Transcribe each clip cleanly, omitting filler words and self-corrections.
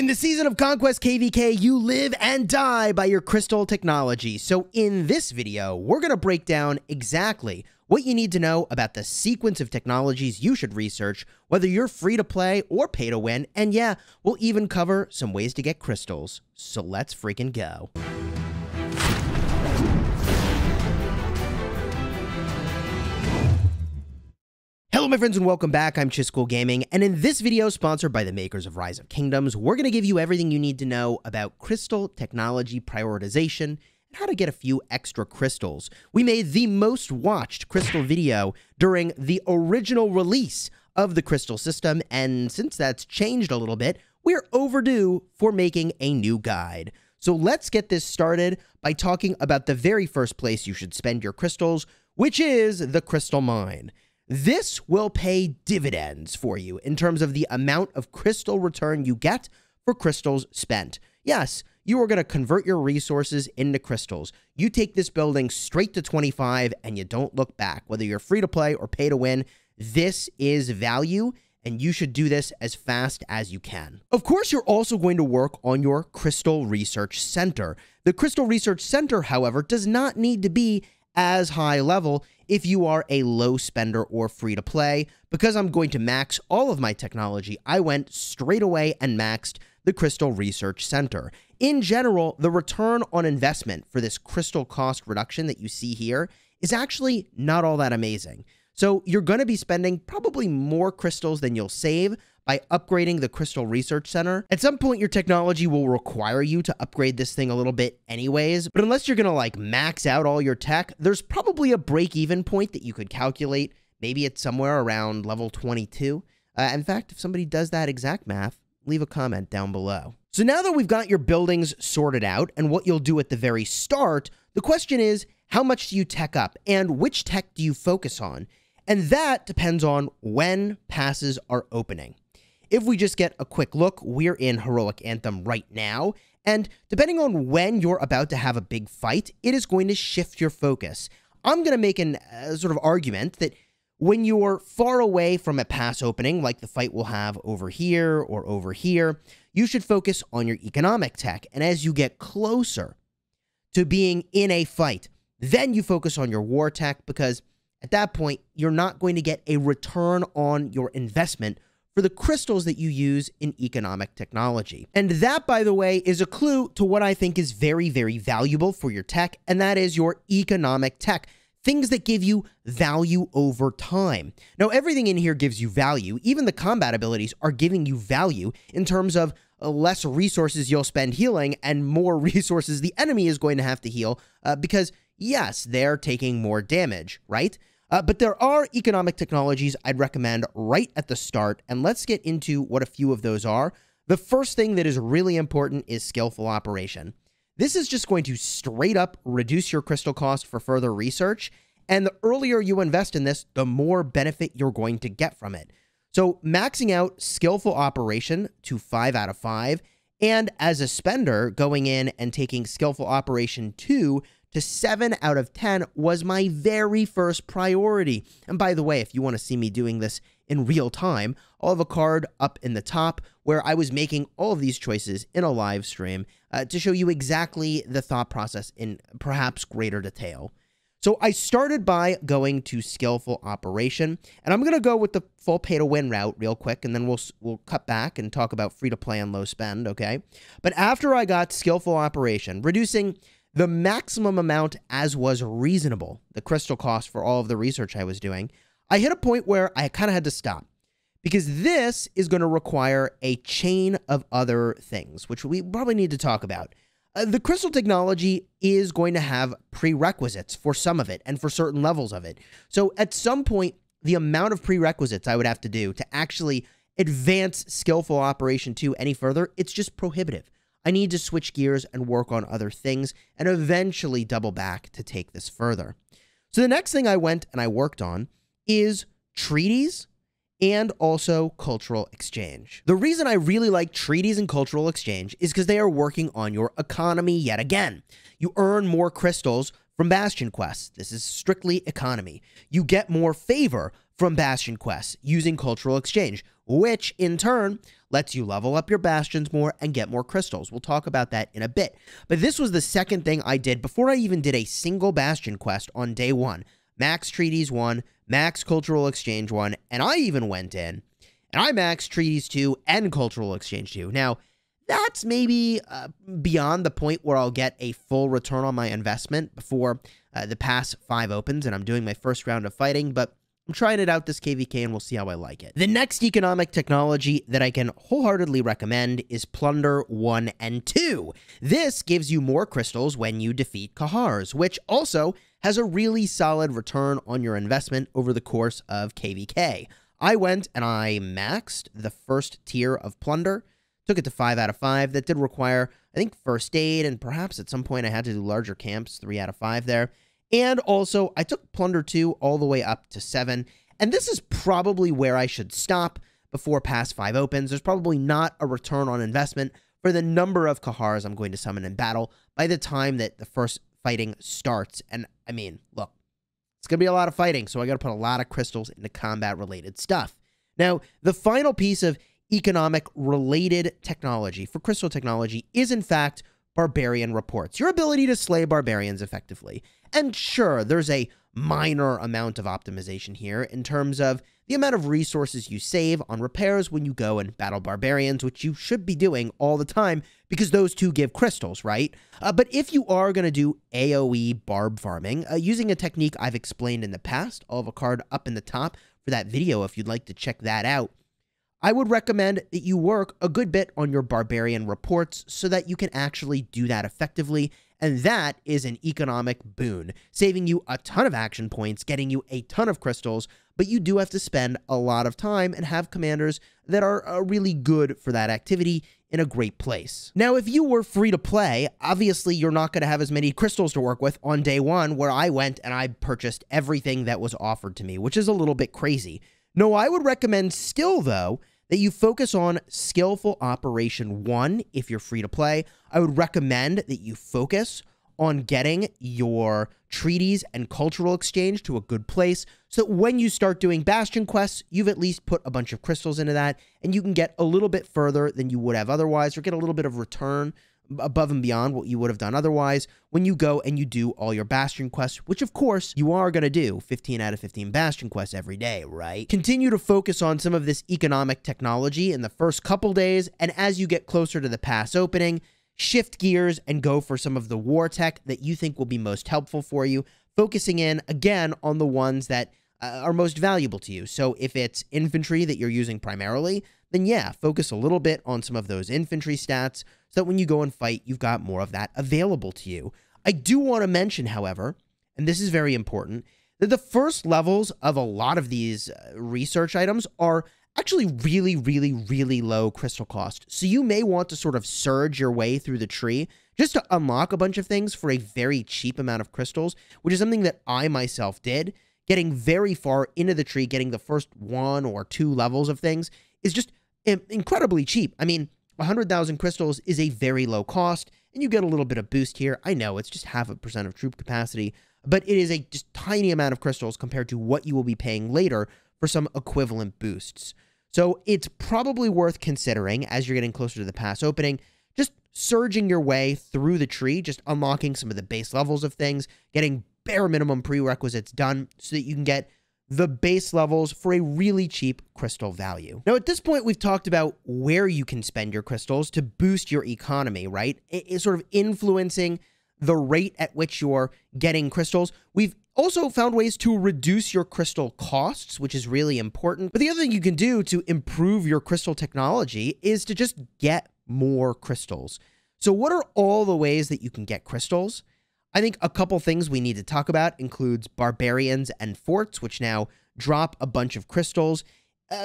In the season of Conquest KVK, you live and die by your Crystal Technology. So in this video, we're going to break down exactly what you need to know about the sequence of technologies you should research, whether you're free to play or pay to win, and yeah, we'll even cover some ways to get crystals. So let's freaking go. Hello my friends and welcome back, I'm Chisgule Gaming, and in this video sponsored by the makers of Rise of Kingdoms, we're going to give you everything you need to know about crystal technology prioritization and how to get a few extra crystals. We made the most watched crystal video during the original release of the crystal system, and since that's changed a little bit, we're overdue for making a new guide. So let's get this started by talking about the very first place you should spend your crystals, which is the Crystal Mine. This will pay dividends for you in terms of the amount of crystal return you get for crystals spent. Yes, you are going to convert your resources into crystals. You take this building straight to 25 and you don't look back. Whether you're free to play or pay to win, this is value and you should do this as fast as you can. Of course, you're also going to work on your Crystal Research Center. The Crystal Research Center, however, does not need to be as high level if you are a low spender or free to play. Because I'm going to max all of my technology, I went straight away and maxed the Crystal Research Center. In general, the return on investment for this crystal cost reduction that you see here is actually not all that amazing. So you're going to be spending probably more crystals than you'll save by upgrading the Crystal Research Center. At some point, your technology will require you to upgrade this thing a little bit anyways, but unless you're gonna like max out all your tech, there's probably a break-even point that you could calculate. Maybe it's somewhere around level 22. In fact, if somebody does that exact math, leave a comment down below. So now that we've got your buildings sorted out and what you'll do at the very start, the question is, how much do you tech up and which tech do you focus on? And that depends on when passes are opening. If we just get a quick look, we're in Heroic Anthem right now, and depending on when you're about to have a big fight, it is going to shift your focus. I'm going to make an sort of argument that when you're far away from a pass opening, like the fight we'll have over here or over here, you should focus on your economic tech, and as you get closer to being in a fight, then you focus on your war tech, because at that point, you're not going to get a return on your investment for the crystals that you use in economic technology. And that, by the way, is a clue to what I think is very, very valuable for your tech, and that is your economic tech, things that give you value over time. Now, everything in here gives you value. Even the combat abilities are giving you value in terms of less resources you'll spend healing and more resources the enemy is going to have to heal because, yes, they're taking more damage, right? But there are economic technologies I'd recommend right at the start, and let's get into what a few of those are. The first thing that is really important is skillful operation. This is just going to straight up reduce your crystal cost for further research, and the earlier you invest in this, the more benefit you're going to get from it. So maxing out skillful operation to 5 out of 5, and as a spender, going in and taking skillful operation 2 to 7 out of 10 was my very first priority. And by the way, if you want to see me doing this in real time, I'll have a card up in the top where I was making all of these choices in a live stream to show you exactly the thought process in perhaps greater detail. So I started by going to skillful operation, and I'm going to go with the full pay-to-win route real quick, and then we'll cut back and talk about free-to-play and low spend, okay? But after I got skillful operation, reducing the maximum amount as was reasonable, the crystal cost for all of the research I was doing, I hit a point where I kind of had to stop because this is going to require a chain of other things, which we probably need to talk about. The crystal technology is going to have prerequisites for some of it and for certain levels of it. So at some point, the amount of prerequisites I would have to do to actually advance skillful operation 2 any further, it's just prohibitive. I need to switch gears and work on other things and eventually double back to take this further. So the next thing I went and I worked on is treaties and also cultural exchange. The reason I really like treaties and cultural exchange is because they are working on your economy yet again. You earn more crystals from Bastion Quests. This is strictly economy. You get more favor from Bastion Quests using cultural exchange. which in turn lets you level up your bastions more and get more crystals. We'll talk about that in a bit. But this was the second thing I did before I even did a single bastion quest on day one. Max treaties 1, max cultural exchange 1, and I even went in and I max treaties 2 and cultural exchange 2. Now, that's maybe beyond the point where I'll get a full return on my investment before the pass 5 opens and I'm doing my first round of fighting, but I'm trying it out this KVK and we'll see how I like it. The next economic technology that I can wholeheartedly recommend is Plunder 1 and 2. This gives you more crystals when you defeat Kahars, which also has a really solid return on your investment over the course of KVK. I went and I maxed the first tier of Plunder, took it to 5 out of 5. That did require, I think, first aid, and perhaps at some point I had to do larger camps, 3 out of 5 there. And also, I took Plunder 2 all the way up to 7, and this is probably where I should stop before Pass 5 opens. There's probably not a return on investment for the number of Kahars I'm going to summon in battle by the time that the first fighting starts. And, I mean, look, it's going to be a lot of fighting, so I got to put a lot of crystals into combat-related stuff. Now, the final piece of economic-related technology for Crystal Technology is, in fact, Barbarian Reports, your ability to slay barbarians effectively. And sure, there's a minor amount of optimization here in terms of the amount of resources you save on repairs when you go and battle barbarians, which you should be doing all the time because those two give crystals, right? But if you are going to do AoE barb farming, using a technique I've explained in the past, I'll have a card up in the top for that video if you'd like to check that out. I would recommend that you work a good bit on your Barbarian Reports so that you can actually do that effectively, and that is an economic boon, saving you a ton of action points, getting you a ton of crystals, but you do have to spend a lot of time and have commanders that are really good for that activity in a great place. Now, if you were free to play, obviously you're not going to have as many crystals to work with on day one, where I went and I purchased everything that was offered to me, which is a little bit crazy. No, I would recommend still, though, that you focus on Skillful Operation 1 if you're free to play. I would recommend that you focus on getting your treaties and cultural exchange to a good place so that when you start doing Bastion quests, you've at least put a bunch of crystals into that and you can get a little bit further than you would have otherwise, or get a little bit of return above and beyond what you would have done otherwise when you go and you do all your Bastion quests, which of course you are going to do 15 out of 15 Bastion quests every day, right? Continue to focus on some of this economic technology in the first couple days, and as you get closer to the pass opening, shift gears and go for some of the war tech that you think will be most helpful for you, focusing in, again, on the ones that are most valuable to you. So if it's infantry that you're using primarily, then yeah, focus a little bit on some of those infantry stats so that when you go and fight, you've got more of that available to you. I do want to mention, however, and this is very important, that the first levels of a lot of these research items are actually really, really, really low crystal cost. So you may want to sort of surge your way through the tree just to unlock a bunch of things for a very cheap amount of crystals, which is something that I myself did. Getting very far into the tree, getting the first 1 or 2 levels of things is just incredibly cheap. I mean, 100,000 crystals is a very low cost, and you get a little bit of boost here. I know, it's just 0.5% of troop capacity, but it is a just tiny amount of crystals compared to what you will be paying later for some equivalent boosts. So it's probably worth considering, as you're getting closer to the pass opening, just surging your way through the tree, just unlocking some of the base levels of things, getting bare minimum prerequisites done so that you can get the base levels for a really cheap crystal value. Now, at this point, we've talked about where you can spend your crystals to boost your economy, right? It's sort of influencing the rate at which you're getting crystals. We've also found ways to reduce your crystal costs, which is really important. But the other thing you can do to improve your crystal technology is to just get more crystals. So what are all the ways that you can get crystals? I think a couple things we need to talk about includes barbarians and forts, which now drop a bunch of crystals.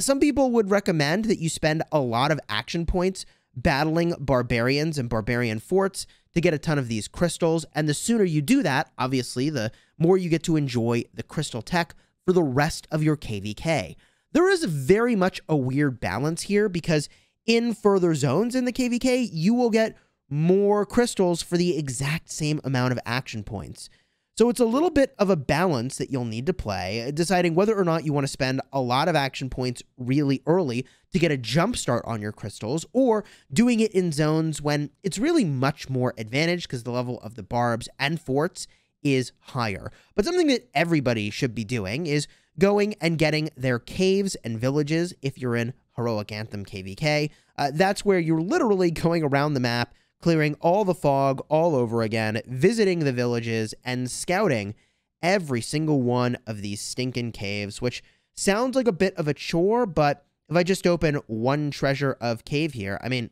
Some people would recommend that you spend a lot of action points battling barbarians and barbarian forts to get a ton of these crystals. And the sooner you do that, obviously, the more you get to enjoy the crystal tech for the rest of your KVK. There is very much a weird balance here because in further zones in the KVK, you will get more crystals for the exact same amount of action points. So it's a little bit of a balance that you'll need to play, deciding whether or not you want to spend a lot of action points really early to get a jump start on your crystals, or doing it in zones when it's really much more advantaged because the level of the barbs and forts is higher. But something that everybody should be doing is going and getting their caves and villages if you're in Heroic Anthem KVK. That's where you're literally going around the map, clearing all the fog all over again, visiting the villages, and scouting every single one of these stinking caves, which sounds like a bit of a chore, but if I just open one treasure of cave here, I mean,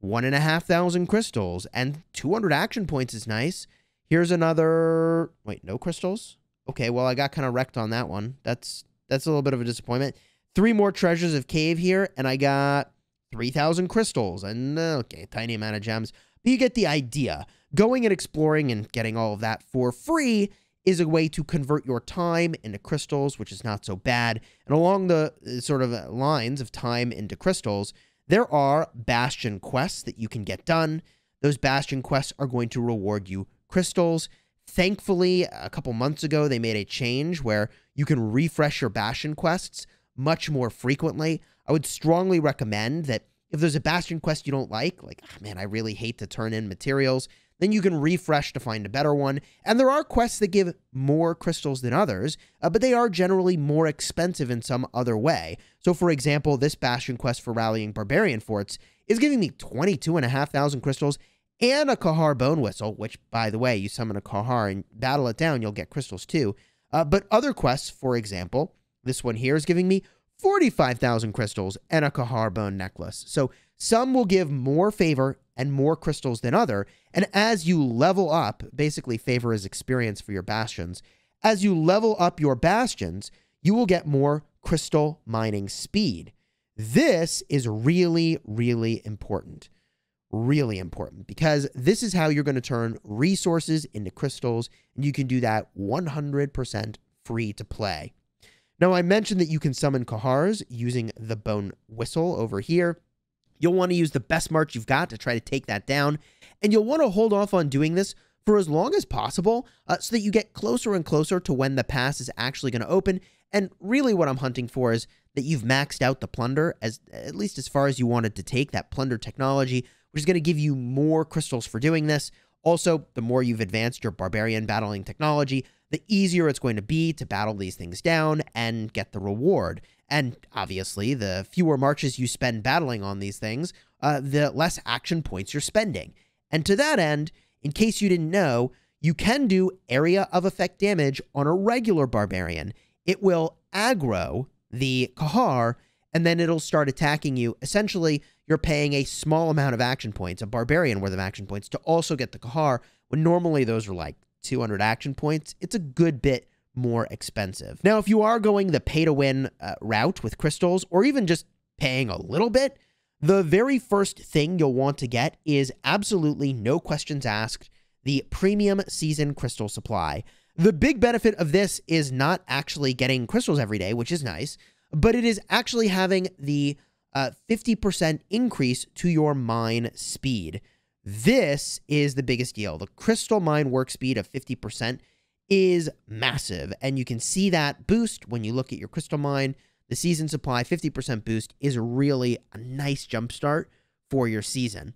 1,500 crystals and 200 action points is nice. Here's another, wait, no crystals? Okay, well, I got kind of wrecked on that one. That's a little bit of a disappointment. 3 more treasures of cave here, and I got 3,000 crystals and, okay, tiny amount of gems. But you get the idea. Going and exploring and getting all of that for free is a way to convert your time into crystals, which is not so bad. And along the sort of lines of time into crystals, there are Bastion Quests that you can get done. Those Bastion Quests are going to reward you crystals. Thankfully, a couple months ago, they made a change where you can refresh your Bastion Quests much more frequently. I would strongly recommend that if there's a Bastion Quest you don't like, oh man, I really hate to turn in materials, then you can refresh to find a better one. And there are quests that give more crystals than others, but they are generally more expensive in some other way. So for example, this Bastion Quest for rallying Barbarian Forts is giving me 22,500 crystals and a Kahar Bone Whistle, which, by the way, you summon a Kahar and battle it down, you'll get crystals too. But other quests, for example, this one here is giving me 45,000 crystals and a Kahar Bone Necklace. So some will give more favor and more crystals than other. And as you level up, basically favor is experience for your bastions. As you level up your bastions, you will get more crystal mining speed. This is really, really important. Really important, because this is how you're going to turn resources into crystals. And you can do that 100% free to play. Now, I mentioned that you can summon Kahars using the Bone Whistle over here. You'll want to use the best march you've got to try to take that down, and you'll want to hold off on doing this for as long as possible so that you get closer and closer to when the pass is actually going to open. And really what I'm hunting for is that you've maxed out the plunder, at least as far as you wanted to take that plunder technology, which is going to give you more crystals for doing this. Also, the more you've advanced your barbarian battling technology, the easier it's going to be to battle these things down and get the reward. And obviously, the fewer marches you spend battling on these things, the less action points you're spending. And to that end, in case you didn't know, you can do area of effect damage on a regular barbarian. It will aggro the Kahar, and then it'll start attacking you. Essentially, you're paying a small amount of action points, a barbarian worth of action points, to also get the Kahar, when normally those are like 200 action points. It's a good bit more expensive. Now, if you are going the pay-to-win route with crystals, or even just paying a little bit, the very first thing you'll want to get is, absolutely no questions asked, the premium season crystal supply. The big benefit of this is not actually getting crystals every day, which is nice, but it is actually having the 50% increase to your mine speed. This is the biggest deal. The crystal mine work speed of 50% is massive, and you can see that boost when you look at your crystal mine. The season supply 50% boost is really a nice jumpstart for your season.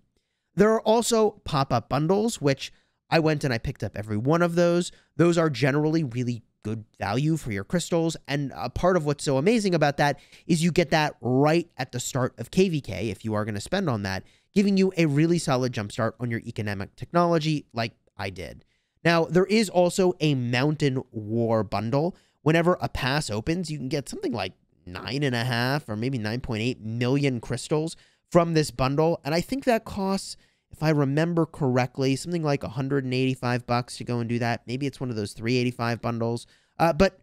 There are also pop-up bundles, which I went and I picked up every one of those. Those are generally really good value for your crystals, and a part of what's so amazing about that is you get that right at the start of KVK if you are going to spend on that, giving you a really solid jumpstart on your economic technology like I did. Now, there is also a Mountain War bundle. Whenever a pass opens, you can get something like 9.5 or maybe 9.8 million crystals from this bundle. And I think that costs, if I remember correctly, something like $185 to go and do that. Maybe it's one of those 385 bundles. But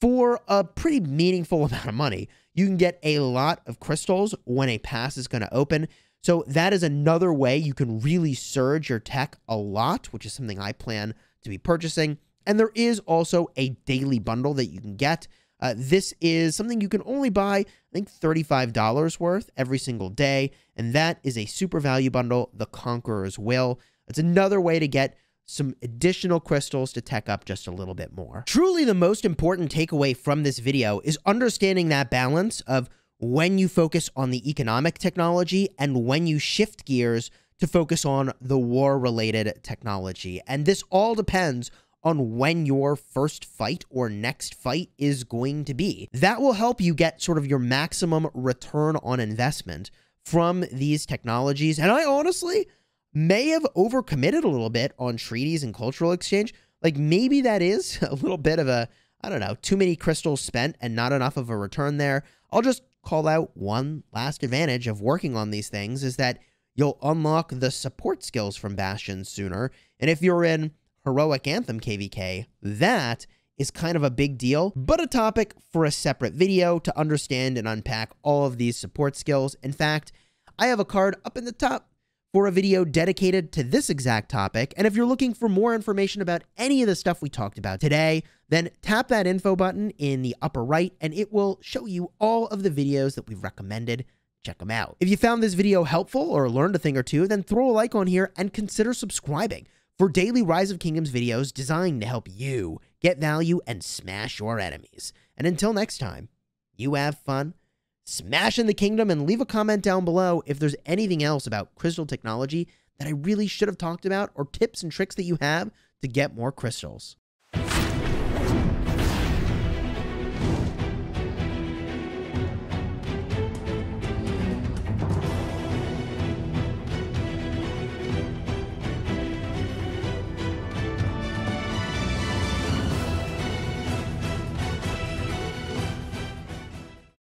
for a pretty meaningful amount of money, you can get a lot of crystals when a pass is going to open. So that is another way you can really surge your tech a lot, which is something I plan to be purchasing. And there is also a daily bundle that you can get. This is something you can only buy, I think, $35 worth every single day. And that is a super value bundle, The Conqueror's Will. It's another way to get some additional crystals to tech up just a little bit more. Truly the most important takeaway from this video is understanding that balance of when you focus on the economic technology and when you shift gears to focus on the war-related technology. And this all depends on when your first fight or next fight is going to be. That will help you get sort of your maximum return on investment from these technologies. And I honestly may have overcommitted a little bit on treaties and cultural exchange. Like maybe that is a little bit of a, I don't know, too many crystals spent and not enough of a return there. I'll just call out one last advantage of working on these things is that you'll unlock the support skills from Bastion sooner. And if you're in Heroic Anthem KVK, that is kind of a big deal, but a topic for a separate video to understand and unpack all of these support skills. In fact, I have a card up in the top for a video dedicated to this exact topic. And if you're looking for more information about any of the stuff we talked about today, then tap that info button in the upper right, and it will show you all of the videos that we've recommended. Check them out. If you found this video helpful or learned a thing or two, then throw a like on here and consider subscribing for daily Rise of Kingdoms videos designed to help you get value and smash your enemies. And until next time, you have fun smashing the kingdom, and leave a comment down below if there's anything else about crystal technology that I really should have talked about, or tips and tricks that you have to get more crystals.